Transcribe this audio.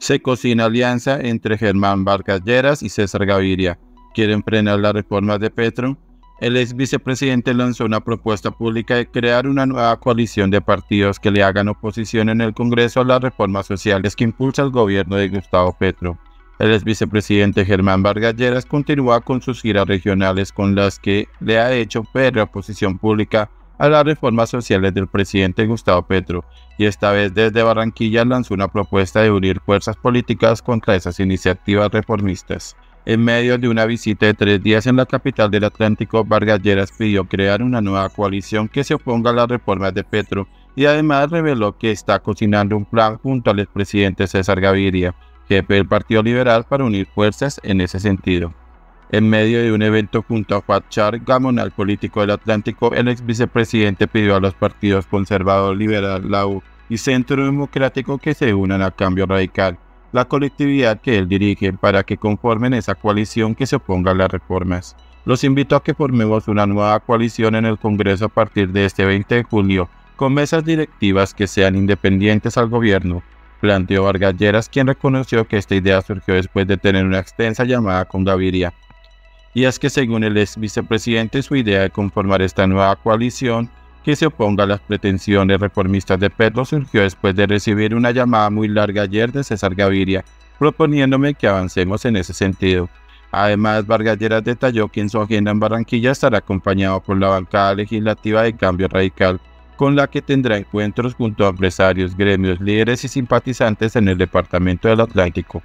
Se cocina alianza entre Germán Vargas Lleras y César Gaviria. Quieren frenar las reformas de Petro. El ex vicepresidente lanzó una propuesta pública de crear una nueva coalición de partidos que le hagan oposición en el Congreso a las reformas sociales que impulsa el gobierno de Gustavo Petro. El ex vicepresidente Germán Vargas Lleras continúa con sus giras regionales con las que le ha hecho férrea oposición pública a las reformas sociales del presidente Gustavo Petro, y esta vez desde Barranquilla lanzó una propuesta de unir fuerzas políticas contra esas iniciativas reformistas. En medio de una visita de 3 días en la capital del Atlántico, Vargas Lleras pidió crear una nueva coalición que se oponga a las reformas de Petro y además reveló que está cocinando un plan junto al expresidente César Gaviria, jefe del Partido Liberal, para unir fuerzas en ese sentido. En medio de un evento junto a Juachar Gamonal, político del Atlántico, el ex vicepresidente pidió a los partidos Conservador, Liberal, la U y Centro Democrático que se unan a Cambio Radical, la colectividad que él dirige, para que conformen esa coalición que se oponga a las reformas. Los invito a que formemos una nueva coalición en el Congreso a partir de este 20 de julio, con mesas directivas que sean independientes al gobierno, planteó Vargas Lleras, quien reconoció que esta idea surgió después de tener una extensa llamada con Gaviria. Y es que según el ex vicepresidente, su idea de conformar esta nueva coalición que se oponga a las pretensiones reformistas de Petro surgió después de recibir una llamada muy larga ayer de César Gaviria, proponiéndome que avancemos en ese sentido. Además, Vargas Lleras detalló que en su agenda en Barranquilla estará acompañado por la bancada legislativa de Cambio Radical, con la que tendrá encuentros junto a empresarios, gremios, líderes y simpatizantes en el departamento del Atlántico.